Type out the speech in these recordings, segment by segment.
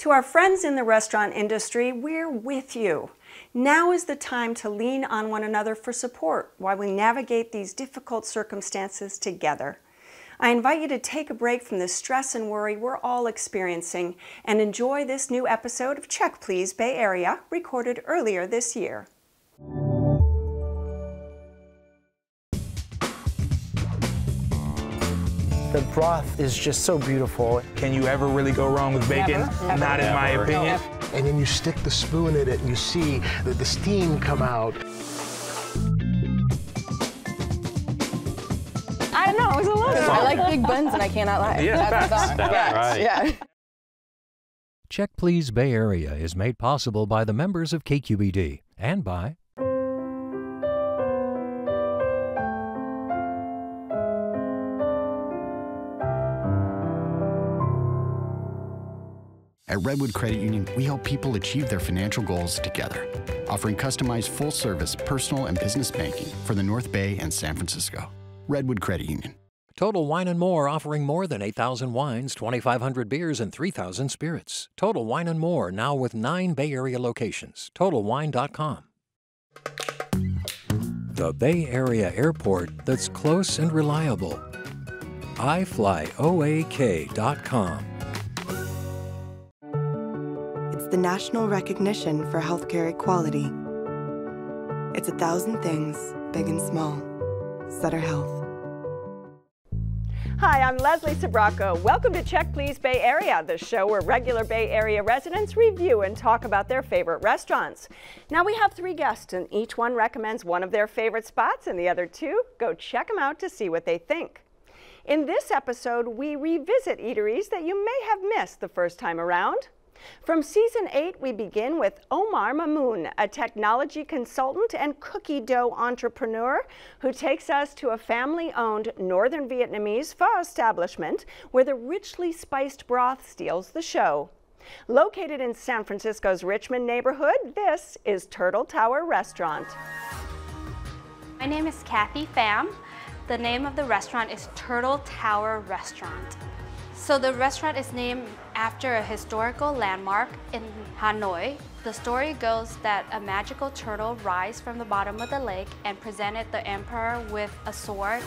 To our friends in the restaurant industry, we're with you. Now is the time to lean on one another for support while we navigate these difficult circumstances together. I invite you to take a break from the stress and worry we're all experiencing and enjoy this new episode of Check, Please! Bay Area, recorded earlier this year. The broth is just so beautiful. Can you ever really go wrong with bacon? Never. Not in my opinion. No. And then you stick the spoon in it and you see the steam come out. I know, it was a lot of fun. I like big buns and I cannot lie. Yeah, that's right. Yeah. Check Please Bay Area is made possible by the members of KQED and by at Redwood Credit Union, we help people achieve their financial goals together, offering customized full-service personal and business banking for the North Bay and San Francisco. Redwood Credit Union. Total Wine & More, offering more than 8,000 wines, 2,500 beers, and 3,000 spirits. Total Wine & More, now with 9 Bay Area locations. TotalWine.com. The Bay Area airport that's close and reliable. iFlyOAK.com. It's the national recognition for healthcare equality. It's 1,000 things, big and small. Sutter Health. Hi, I'm Leslie Sbrocco. Welcome to Check Please Bay Area, the show where regular Bay Area residents review and talk about their favorite restaurants. Now we have 3 guests, and each one recommends one of their favorite spots, and the other 2 go check them out to see what they think. In this episode, we revisit eateries that you may have missed the first time around. From Season 8, we begin with Omar Mamoon, a technology consultant and cookie dough entrepreneur who takes us to a family-owned Northern Vietnamese pho establishment where the richly spiced broth steals the show. Located in San Francisco's Richmond neighborhood, this is Turtle Tower Restaurant. My name is Kathy Pham. The name of the restaurant is Turtle Tower Restaurant. So the restaurant is named after a historical landmark in Hanoi. The story goes that a magical turtle rise from the bottom of the lake and presented the emperor with a sword.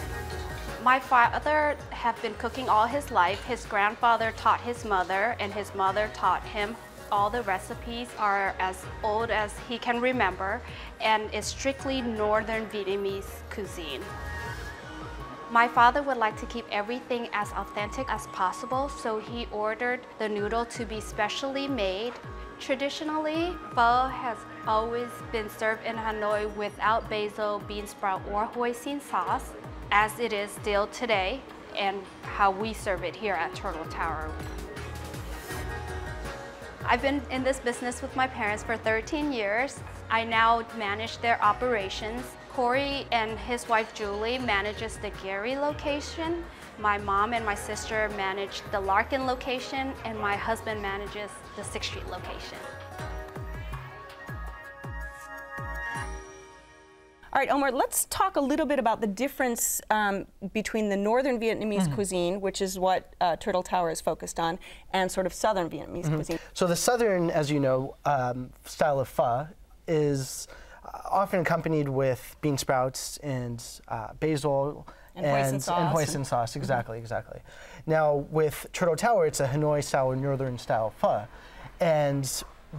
My father have been cooking all his life. His grandfather taught his mother, and his mother taught him. All the recipes are as old as he can remember, and it's strictly Northern Vietnamese cuisine. My father would like to keep everything as authentic as possible, so he ordered the noodle to be specially made. Traditionally, pho has always been served in Hanoi without basil, bean sprout, or hoisin sauce, as it is still today, and how we serve it here at Turtle Tower. I've been in this business with my parents for 13 years. I now manage their operations. Corey and his wife Julie manages the Gary location. My mom and my sister manage the Larkin location, and my husband manages the 6th Street location. All right, Omar, let's talk a little bit about the difference between the Northern Vietnamese cuisine, which is what Turtle Tower is focused on, and sort of Southern Vietnamese cuisine. So the Southern, as you know, style of pho is often accompanied with bean sprouts and basil and hoisin sauce. Exactly, exactly. Now, with Turtle Tower, it's a Hanoi style, Northern style pho. And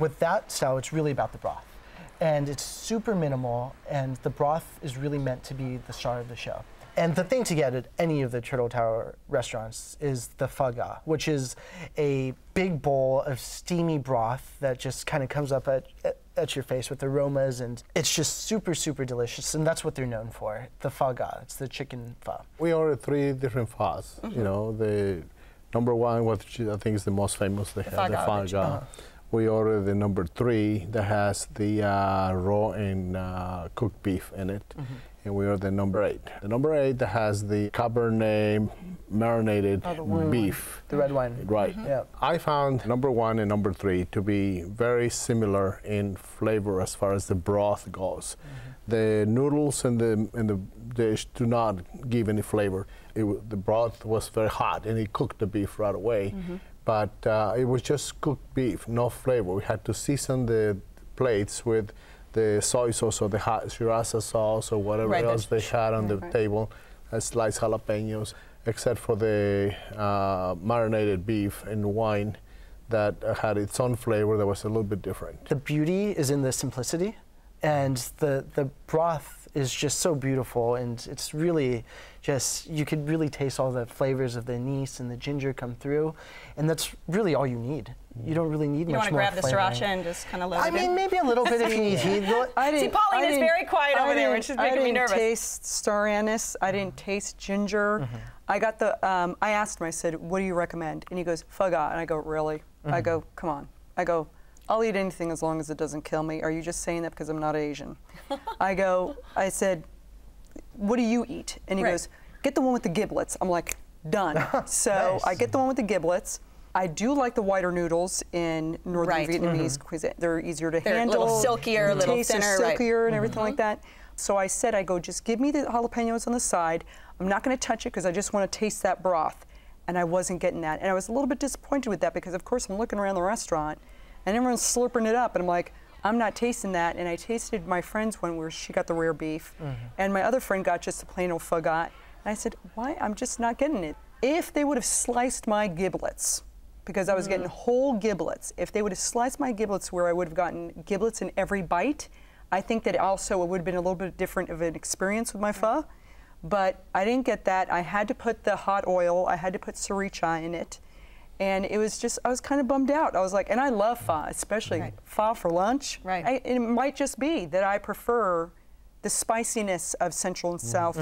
with that style, it's really about the broth. And it's super minimal, and the broth is really meant to be the star of the show. And the thing to get at any of the Turtle Tower restaurants is the pho ga, which is a big bowl of steamy broth that just kind of comes up at your face with aromas, and it's just super, super delicious, and that's what they're known for, the pho ga. It's the chicken pho. We ordered 3 different phos. You know, the number 1, which I think is the most famous, they have the pho ga. We ordered the number 3 that has the raw and cooked beef in it. And we are the number 8. The number 8 that has the Cabernet marinated beef. The red wine. Right. Yeah. I found number 1 and number 3 to be very similar in flavor as far as the broth goes. The noodles and the dish do not give any flavor. The broth was very hot, and it cooked the beef right away. but it was just cooked beef, no flavor. We had to season the plates with the soy sauce or the hot sriracha sauce or whatever else they had on the table, sliced jalapenos, except for the marinated beef and wine that had its own flavor that was a little bit different. The beauty is in the simplicity, and the broth is just so beautiful, and it's really just, you could really taste all the flavors of the anise and the ginger come through, and that's really all you need. You don't really need much more. You want to grab the sriracha and just kind of load it in? I mean, maybe a little bit if you need heat. See, Pauline is very quiet over there, which is making me nervous. I didn't taste star anise. I didn't taste ginger. I got the, I asked him, I said, what do you recommend? And he goes, pho ga. And I go, really? I go, come on. I go, I'll eat anything as long as it doesn't kill me. Are you just saying that because I'm not Asian? I go, I said, what do you eat? And he goes, get the one with the giblets. I'm like, done. So I get the one with the giblets. I do like the whiter noodles in Northern Vietnamese cuisine. They're easier to handle. They're a little silkier, a little thinner. They're silkier and everything like that. So I said, I go, just give me the jalapenos on the side. I'm not going to touch it because I just want to taste that broth. And I wasn't getting that. And I was a little bit disappointed with that because, of course, I'm looking around the restaurant and everyone's slurping it up, and I'm like, I'm not tasting that. And I tasted my friend's one where she got the rare beef, and my other friend got just the plain old pho gat. And I said, why? I'm just not getting it. If they would have sliced my giblets, because I was getting whole giblets, if they would have sliced my giblets where I would have gotten giblets in every bite, I think that also it would have been a little bit different of an experience with my pho. But I didn't get that. I had to put the hot oil, I had to put sriracha in it. And it was just, I was kind of bummed out. I was like, and I love pho, especially pho for lunch. It might just be that I prefer the spiciness of Central and South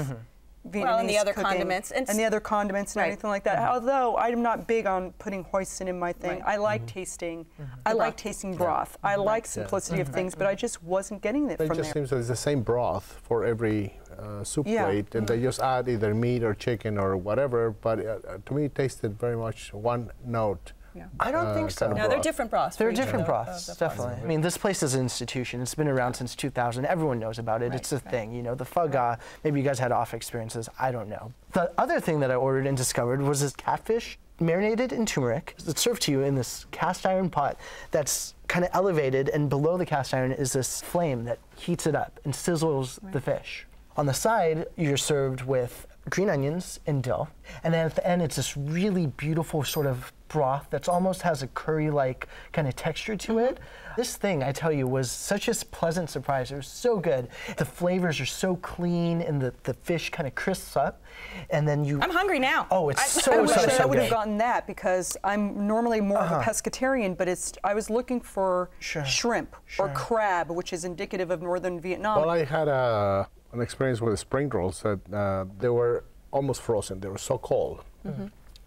Vietnamese and the other condiments. And the other condiments and everything like that. Although I'm not big on putting hoisin in my thing. I like tasting, I like tasting broth. I like simplicity of things, but I just wasn't getting it from there. It just seems that it's the same broth for every soup plate, and they just add either meat or chicken or whatever, but to me it tasted very much one note. I don't think so. No, they're different broths. They're different broths, definitely. I mean, this place is an institution. It's been around since 2000. Everyone knows about it. It's a thing, you know. The pho ga, maybe you guys had off experiences. I don't know. The other thing that I ordered and discovered was this catfish marinated in turmeric. It's served to you in this cast iron pot that's kind of elevated, and below the cast iron is this flame that heats it up and sizzles the fish. On the side, you're served with green onions and dill. And then at the end, it's this really beautiful sort of broth that's almost has a curry-like kind of texture to it. This thing, I tell you, was such a pleasant surprise. It was so good. The flavors are so clean, and the fish kind of crisps up. And then you... I'm hungry now. Oh, it's so good. I would have gotten that because I'm normally more of a pescatarian, but it's I was looking for shrimp or crab, which is indicative of Northern Vietnam. Well, I had an experience with the spring rolls that they were almost frozen. They were so cold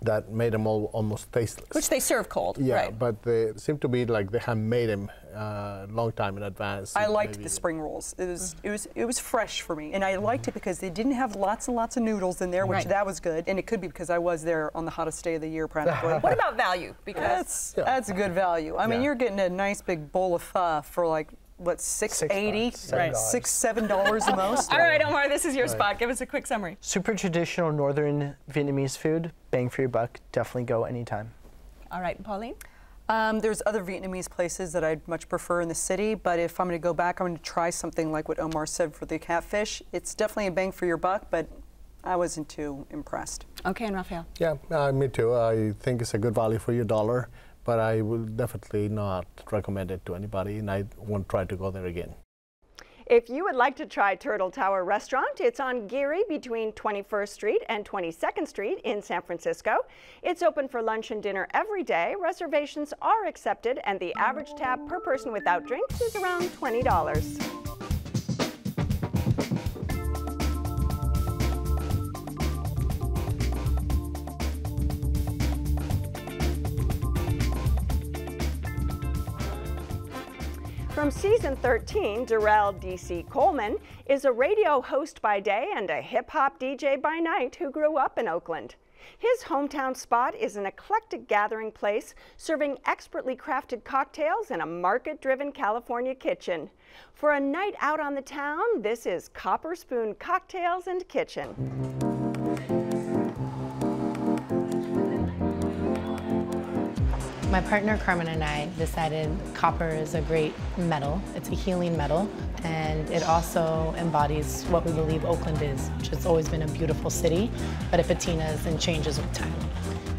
that made them all almost tasteless. Which they serve cold, but they seem to be like they have made them a long time in advance. I liked the spring rolls. It was, it was fresh for me, and I liked it because they didn't have lots and lots of noodles in there, which that was good, and it could be because I was there on the hottest day of the year, practically. What about value? Because that's a good value. I mean, you're getting a nice big bowl of pho for like, what, $6.80? $6, $7 the most. All right, Omar, this is your spot. Give us a quick summary. Super traditional Northern Vietnamese food. Bang for your buck. Definitely go anytime. All right, Pauline? There's other Vietnamese places that I'd much prefer in the city, but if I'm going to go back, I'm going to try something like what Omar said for the catfish. It's definitely a bang for your buck, but I wasn't too impressed. Okay, and Rafael? Yeah, me too. I think it's a good value for your dollar, but I will definitely not recommend it to anybody, and I won't try to go there again. If you would like to try Turtle Tower Restaurant, it's on Geary between 21st Street and 22nd Street in San Francisco. It's open for lunch and dinner every day. Reservations are accepted, and the average tab per person without drinks is around $20. From season 13, Durrell D.C. Coleman is a radio host by day and a hip-hop DJ by night who grew up in Oakland. His hometown spot is an eclectic gathering place serving expertly crafted cocktails in a market-driven California kitchen. For a night out on the town, this is Copper Spoon Cocktails and Kitchen. My partner Carmen and I decided copper is a great metal. It's a healing metal, and it also embodies what we believe Oakland is, which has always been a beautiful city, but it patinas and changes with time.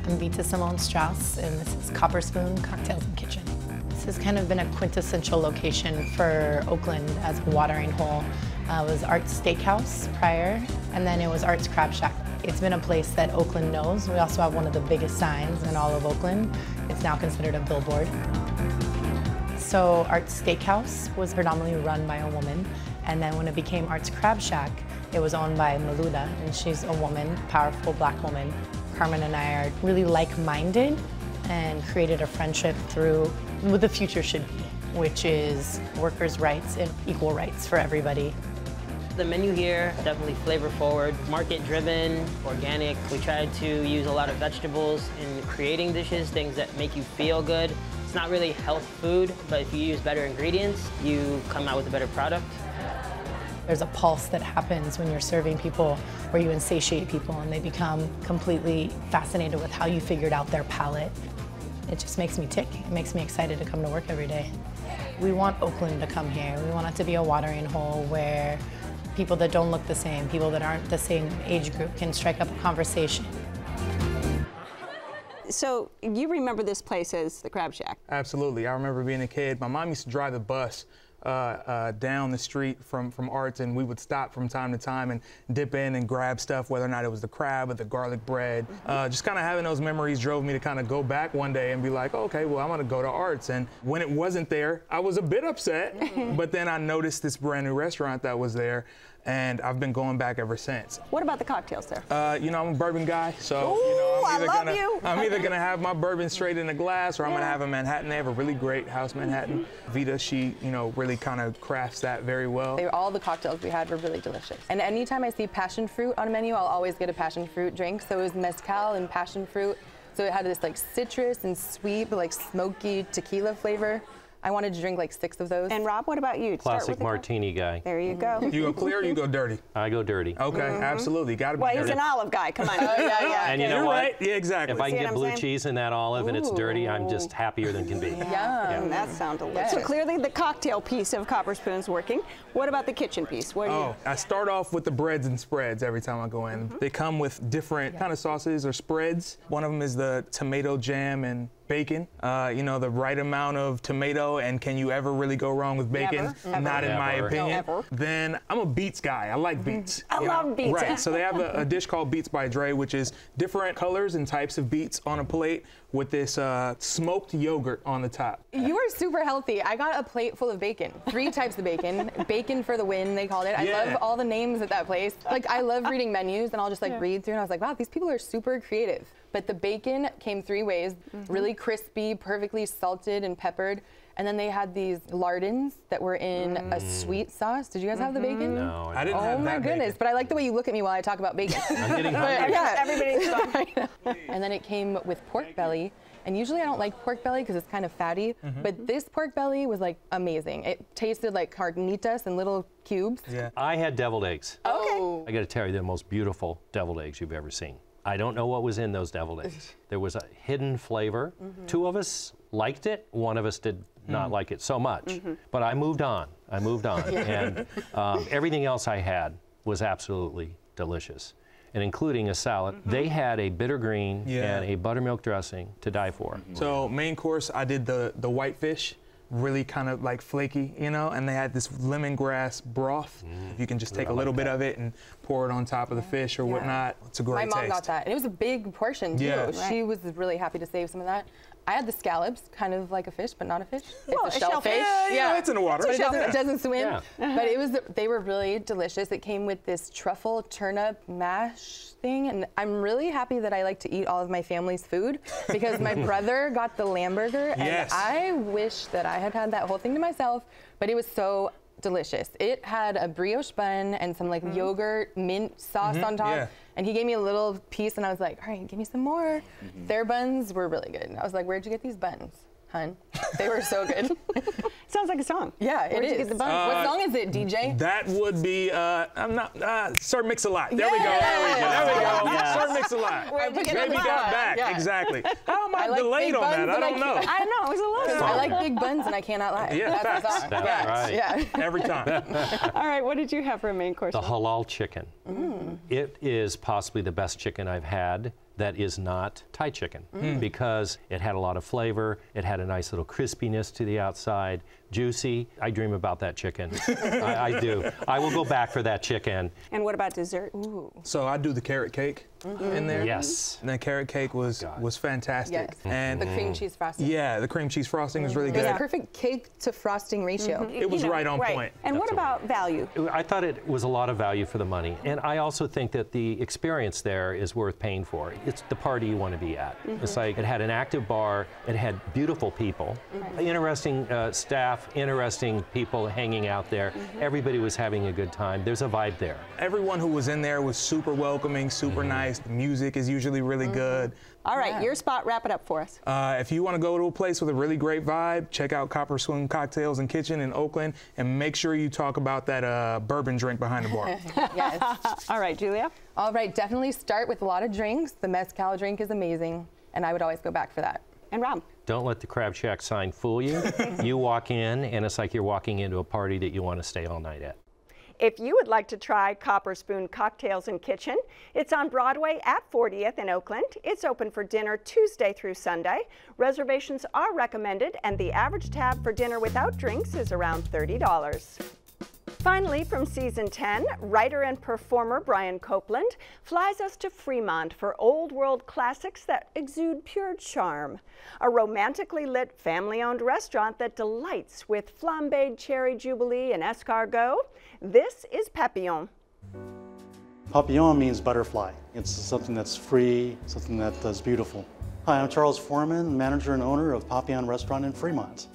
I'm Vita Simone Strauss, and this is Copper Spoon Cocktails and Kitchen. This has kind of been a quintessential location for Oakland as a watering hole. It was Art's Steakhouse prior, and then it was Art's Crab Shack. It's been a place that Oakland knows. We also have one of the biggest signs in all of Oakland. It's now considered a billboard. So Art's Steakhouse was predominantly run by a woman, and then when it became Art's Crab Shack, it was owned by Maluda, and she's a woman, powerful black woman. Carmen and I are really like-minded and created a friendship through what the future should be, which is workers' rights and equal rights for everybody. The menu here, definitely flavor-forward, market-driven, organic. We try to use a lot of vegetables in creating dishes, things that make you feel good. It's not really health food, but if you use better ingredients, you come out with a better product. There's a pulse that happens when you're serving people, where you insatiate people and they become completely fascinated with how you figured out their palate. It just makes me tick. It makes me excited to come to work every day. We want Oakland to come here. We want it to be a watering hole where people that don't look the same, people that aren't the same age group can strike up a conversation. So you remember this place as the Crab Shack? Absolutely. I remember being a kid. My mom used to drive the bus down the street from Arts, and we would stop from time to time and dip in and grab stuff, whether or not it was the crab or the garlic bread. Just kind of having those memories drove me to kind of go back one day and be like, oh, okay, well, I'm gonna go to Arts. And when it wasn't there, I was a bit upset, but then I noticed this brand new restaurant that was there, and I've been going back ever since. What about the cocktails there? You know, I'm a bourbon guy, so ooh, you know, I'm either gonna have my bourbon straight in a glass, or I'm gonna have a Manhattan. They have a really great House Manhattan. Vita, she, you know, really kind of crafts that very well. All the cocktails we had were really delicious. And anytime I see passion fruit on a menu, I'll always get a passion fruit drink. So it was mezcal and passion fruit. So it had this like citrus and sweet, but like smoky tequila flavor. I wanted to drink like 6 of those. And Rob, what about you? Classic martini guy. There you go. You go clear or you go dirty? I go dirty. Okay, absolutely. Gotta be dirty. Well, he's an olive guy. Come on. Oh, yeah, yeah. And you know what? Right. Yeah, exactly. If I can get blue cheese in that olive and it's dirty, I'm just happier than can be. Yeah, that sounds delicious. So clearly the cocktail piece of Copper Spoon's working. What about the kitchen piece? What do you? I start off with the breads and spreads every time I go in. They come with different kind of sauces or spreads. One of them is the tomato jam and bacon, you know, the right amount of tomato, and can you ever really go wrong with bacon? Never. Not in my opinion. No, then I'm a beets guy. I like beets. I love beets. Right. So they have a dish called Beets by Dre, which is different colors and types of beets on a plate with this smoked yogurt on the top. You are super healthy. I got a plate full of bacon. 3 types of bacon. Bacon for the win, they called it. I love all the names at that place. Like, I love reading menus, and I'll just like read through, and I was like, wow, these people are super creative. But the bacon came 3 ways, really crispy, perfectly salted and peppered. And then they had these lardons that were in a sweet sauce. Did you guys have the bacon? No, I didn't have that. Oh my goodness, but I like the way you look at me while I talk about bacon. I'm getting hungry. Yeah, everybody's hungry. And then it came with pork belly. And usually I don't like pork belly because it's kind of fatty, but this pork belly was like amazing. It tasted like carnitas in little cubes. Yeah. I had deviled eggs. Okay. I gotta tell you, they're the most beautiful deviled eggs you've ever seen. I don't know what was in those deviled eggs. There was a hidden flavor. 2 of us liked it, 1 of us did not like it so much. But I moved on, and everything else I had was absolutely delicious, and including a salad. They had a bitter green and a buttermilk dressing to die for. So main course, I did the whitefish, really kind of like flaky, you know, and they had this lemongrass broth. You can just take a little bit of it and pour it on top of the fish or whatnot. It's a great taste. My mom got that, and it was a big portion too. She was really happy to save some of that. I had the scallops, kind of like a fish, but not a fish. Well, it's a shellfish. Yeah, it's in the water. It doesn't swim. But it was, they were really delicious. It came with this truffle turnip mash thing, and I'm really happy that I like to eat all of my family's food, because my brother got the lamb burger, and I wish that I had had that whole thing to myself, but it was so delicious. It had a brioche bun and some like yogurt, mint sauce on top. And he gave me a little piece, and I was like, all right, give me some more. Their buns were really good. I was like, where'd you get these buns, hun? They were so good. Sounds like a song. Yeah, it is. What song is it, DJ? That would be, Sir Mix-A-Lot. There we go. There we go. Yes. Sir Mix-A-Lot. Baby Got Back. Yeah. Exactly. How am I like delayed on that? I don't know. I know. It was a lot. I like big buns and I cannot lie. Yeah, that's right. Yeah. Every time. All right, what did you have for a main course? The halal chicken. Mm. It is possibly the best chicken I've had that is not Thai chicken because it had a lot of flavor, it had a nice little crispiness to the outside, juicy. I dream about that chicken. I do. I will go back for that chicken. And what about dessert? Ooh. So I do the carrot cake in there. Yes. And that carrot cake was fantastic. Yes. And the cream cheese frosting. Yeah, the cream cheese frosting was really good. It was a perfect cake to frosting ratio. Mm-hmm. It was right on point. And what about value? I thought it was a lot of value for the money. And I also think that the experience there is worth paying for. It's the party you want to be at. Mm-hmm. It's like it had an active bar, it had beautiful people, interesting staff, interesting people hanging out there. Mm-hmm. Everybody was having a good time. There's a vibe there. Everyone who was in there was super welcoming, super nice. The music is usually really good. All right, your spot, wrap it up for us. If you want to go to a place with a really great vibe, check out Copper Spoon Cocktails and Kitchen in Oakland, and make sure you talk about that bourbon drink behind the bar. Yes. All right, Julia? All right, definitely start with a lot of drinks. The mezcal drink is amazing, and I would always go back for that. And Rob? Don't let the Crab Shack sign fool you. You walk in, and it's like you're walking into a party that you want to stay all night at. If you would like to try Copper Spoon Cocktails and Kitchen, it's on Broadway at 40th in Oakland. It's open for dinner Tuesday through Sunday. Reservations are recommended, and the average tab for dinner without drinks is around $30. Finally, from season 10, writer and performer Brian Copeland flies us to Fremont for old world classics that exude pure charm. A romantically lit, family-owned restaurant that delights with flambéed cherry jubilee and escargot. This is Papillon. Papillon means butterfly. It's something that's free, something that is beautiful. Hi, I'm Charles Foreman, manager and owner of Papillon Restaurant in Fremont.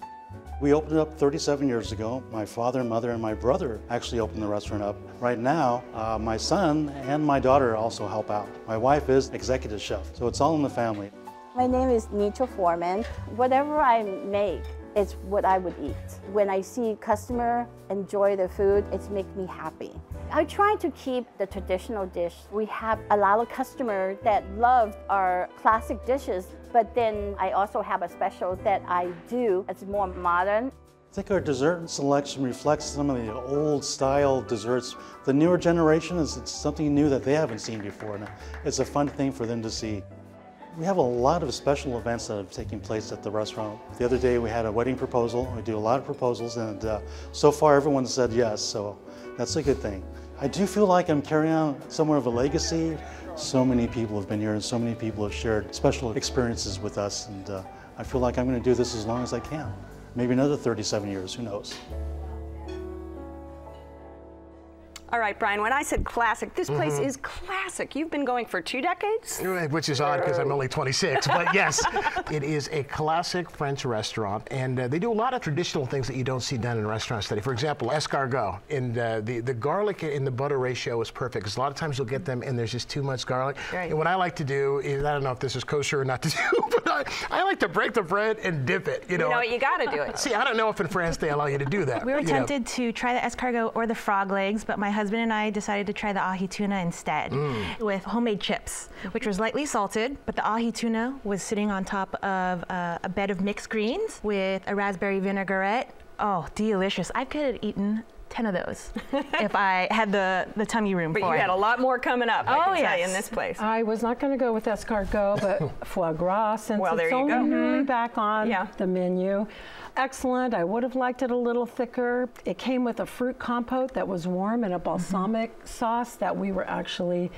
We opened it up 37 years ago. My father, mother, and my brother actually opened the restaurant up. Right now, my son and my daughter also help out. My wife is executive chef, so it's all in the family. My name is Nicho Foreman. Whatever I make, it's what I would eat. When I see customer enjoy the food, it's make me happy. I try to keep the traditional dish. We have a lot of customers that love our classic dishes, but then I also have a special that I do. It's more modern. I think our dessert selection reflects some of the old style desserts. The newer generation, it's something new that they haven't seen before. And it's a fun thing for them to see. We have a lot of special events that are taking place at the restaurant. The other day we had a wedding proposal. We do a lot of proposals, and so far everyone said yes, so that's a good thing. I do feel like I'm carrying on somewhat of a legacy. So many people have been here and so many people have shared special experiences with us, and I feel like I'm going to do this as long as I can. Maybe another 37 years, who knows. All right, Brian, when I said classic, this place is classic. You've been going for 2 decades? Which is odd because I'm only 26, but yes. It is a classic French restaurant, and they do a lot of traditional things that you don't see done in restaurants today. For example, escargot, and the garlic in the butter ratio is perfect, because a lot of times you'll get them and there's just too much garlic. Right. And what I like to do is, I don't know if this is kosher or not to do, but I like to break the bread and dip it. You know what, you gotta do it. See, I don't know if in France they allow you to do that. We were tempted to try the escargot or the frog legs, but my husband and I decided to try the ahi tuna instead with homemade chips, which was lightly salted, but the ahi tuna was sitting on top of a bed of mixed greens with a raspberry vinaigrette. Oh, delicious. I could have eaten 10 of those if I had the tummy room for it. But you had a lot more coming up, I can tell you, in this place. I was not going to go with escargot, but foie gras, since it's only newly back on the menu. Excellent. I would have liked it a little thicker. It came with a fruit compote that was warm and a balsamic sauce that we were actually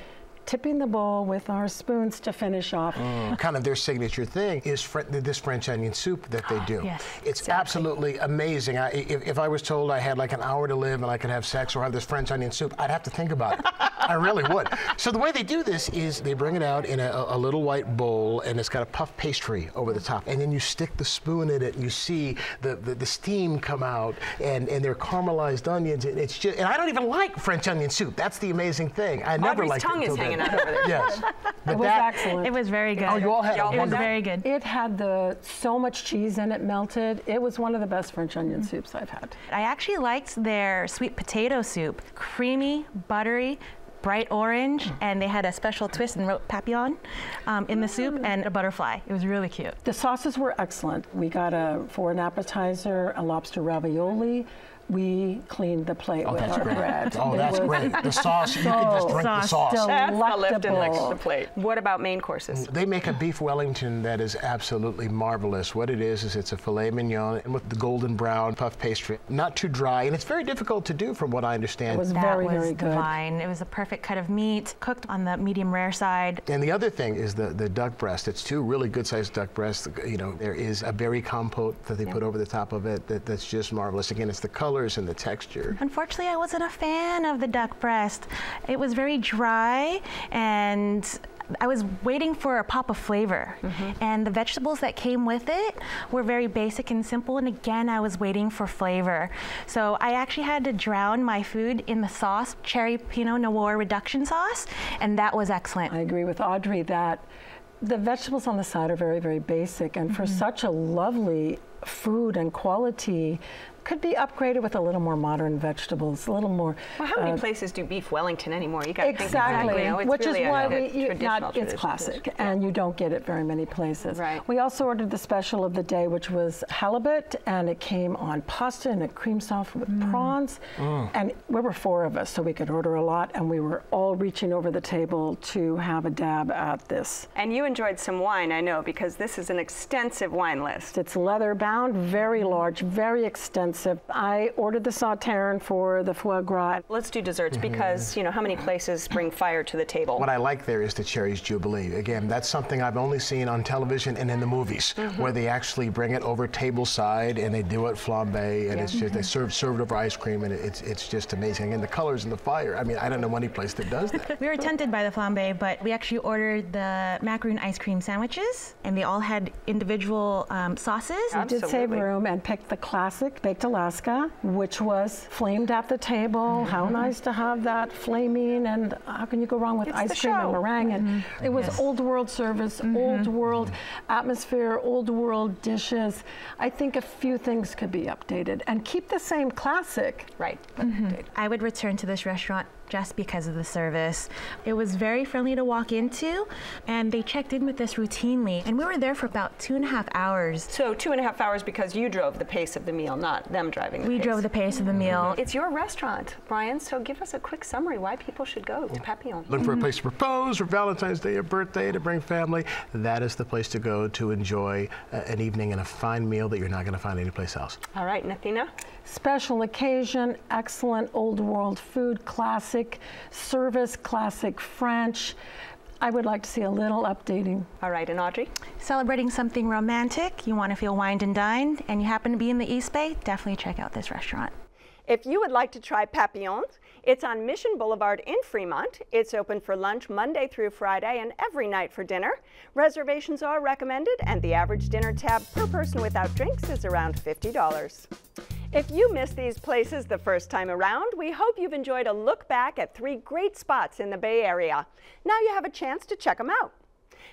tipping the bowl with our spoons to finish off. Kind of their signature thing is this French onion soup that they do. Yes, it's absolutely amazing. If I was told I had like an hour to live and I could have sex or have this French onion soup, I'd have to think about it. I really would. So the way they do this is they bring it out in a little white bowl, and it's got a puff pastry over the top, and then you stick the spoon in it, and you see the steam come out, and they're caramelized onions, and it's just, and I don't even like French onion soup. That's the amazing thing. I never liked it. hanging out over there. Yes. But it was excellent. It was very good. Oh, you all had it. It was very good. It had so much cheese in it melted. It was one of the best French onion soups I've had. I actually liked their sweet potato soup. Creamy, buttery, bright orange, and they had a special twist and wrote Papillon in the soup and a butterfly. It was really cute. The sauces were excellent. We got for an appetizer, a lobster ravioli. We cleaned the plate with our bread. Oh, that's great. The sauce, you can just drink the sauce. Delectable. The plate. What about main courses? They make a beef Wellington that is absolutely marvelous. What it is it's a filet mignon with the golden brown puff pastry. Not too dry, and it's very difficult to do from what I understand. It was very good. Divine. It was a perfect cut of meat, cooked on the medium rare side. And the other thing is the duck breast. It's two really good-sized duck breasts. You know, there is a berry compote that they put over the top of it that's just marvelous. Again, it's the color and the texture. Unfortunately, I wasn't a fan of the duck breast. It was very dry, and I was waiting for a pop of flavor. And the vegetables that came with it were very basic and simple, and again, I was waiting for flavor. So I actually had to drown my food in the sauce, cherry Pinot Noir reduction sauce, and that was excellent. I agree with Audrey that the vegetables on the side are very, very basic, and for such a lovely food and quality, could be upgraded with a little more modern vegetables, a little more. Well, how many places do beef Wellington anymore? You got to think about it. Which really is why it's classic, and you don't get it very many places. Right. We also ordered the special of the day, which was halibut, and it came on pasta and a cream sauce with prawns. And we were four of us, so we could order a lot, and we were all reaching over the table to have a dab at this. And you enjoyed some wine, I know, because this is an extensive wine list. It's leather bound, very large, very extensive. I ordered the Sauternes for the foie gras. Let's do desserts because, you know, how many places bring fire to the table? What I like there is the Cherry's Jubilee. Again, that's something I've only seen on television and in the movies where they actually bring it over tableside and they do it flambé and it's just, they serve it over ice cream and it's just amazing. And the colors and the fire, I mean, I don't know any place that does that. We were tempted by the flambé, but we actually ordered the macaroon ice cream sandwiches and they all had individual sauces. Absolutely. We did save room and picked the classic baked Alaska, which was flamed at the table. How nice to have that flaming, and how can you go wrong with ice cream and meringue? And it was old world service, old world atmosphere, old world dishes. I think a few things could be updated and keep the same classic. Right. I would return to this restaurant just because of the service. It was very friendly to walk into, and they checked in with us routinely, and we were there for about 2.5 hours. So 2.5 hours because you drove the pace of the meal, not them driving the pace. We drove the pace of the meal. It's your restaurant, Brian, so give us a quick summary why people should go to Papillon. Look for a place to propose, for Valentine's Day, or birthday, to bring family. That is the place to go to enjoy an evening and a fine meal that you're not gonna find anyplace else. All right, Nathina? Special occasion, excellent old world food, classic service, classic French. I would like to see a little updating. All right, and Audrey? Celebrating something romantic, you want to feel wined and dined, and you happen to be in the East Bay, definitely check out this restaurant. If you would like to try Papillon, it's on Mission Boulevard in Fremont. It's open for lunch Monday through Friday and every night for dinner. Reservations are recommended, and the average dinner tab per person without drinks is around $50. If you missed these places the first time around, we hope you've enjoyed a look back at three great spots in the Bay Area. Now you have a chance to check them out.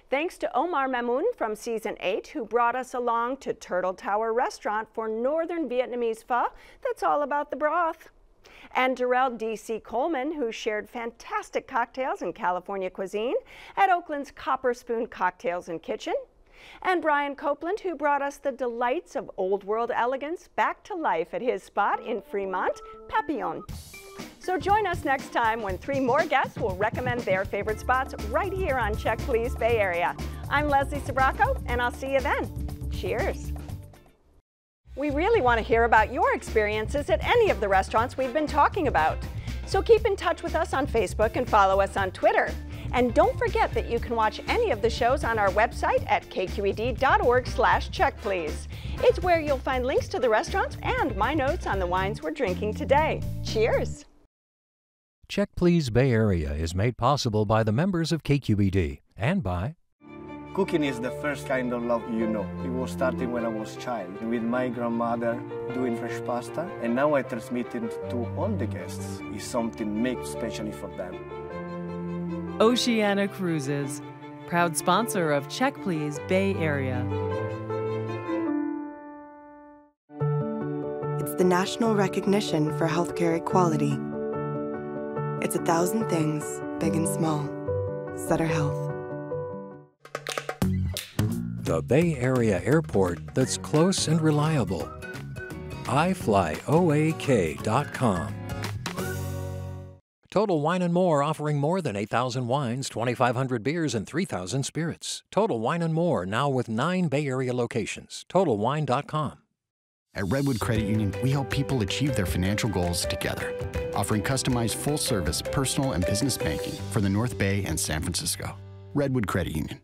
Thanks to Omar Mamoon from Season 8, who brought us along to Turtle Tower Restaurant for Northern Vietnamese pho that's all about the broth. And Durrell D.C. Coleman, who shared fantastic cocktails and California cuisine at Oakland's Copper Spoon Cocktails and Kitchen. And Brian Copeland, who brought us the delights of old world elegance back to life at his spot in Fremont, Papillon. So join us next time when three more guests will recommend their favorite spots right here on Check, Please! Bay Area. I'm Leslie Sbrocco, and I'll see you then. Cheers. We really want to hear about your experiences at any of the restaurants we've been talking about. So keep in touch with us on Facebook and follow us on Twitter. And don't forget that you can watch any of the shows on our website at kqed.org/checkplease. It's where you'll find links to the restaurants and my notes on the wines we're drinking today. Cheers! Check Please Bay Area is made possible by the members of KQED and by... Cooking is the first kind of love you know. It was starting when I was a child with my grandmother doing fresh pasta, and now I transmit it to all the guests. It's something made specially for them. Oceana Cruises, proud sponsor of Check, Please! Bay Area. It's the national recognition for healthcare equality. It's 1,000 things, big and small. Sutter Health. The Bay Area airport that's close and reliable. iFlyOAK.com. Total Wine & More, offering more than 8,000 wines, 2,500 beers, and 3,000 spirits. Total Wine & More, now with 9 Bay Area locations. TotalWine.com. At Redwood Credit Union, we help people achieve their financial goals together, offering customized full-service personal and business banking for the North Bay and San Francisco. Redwood Credit Union.